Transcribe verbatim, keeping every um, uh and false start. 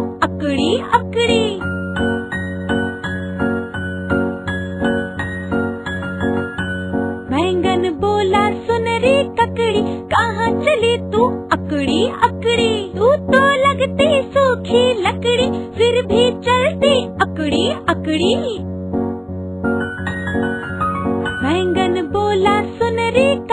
अकड़ी अकड़ी। बैंगन बोला सुन रे ककड़ी, कहाँ चली तू अकड़ी अकड़ी। तू तो लगती सूखी लकड़ी, फिर भी चलती अकड़ी अकड़ी। बैंगन बोला सुन रे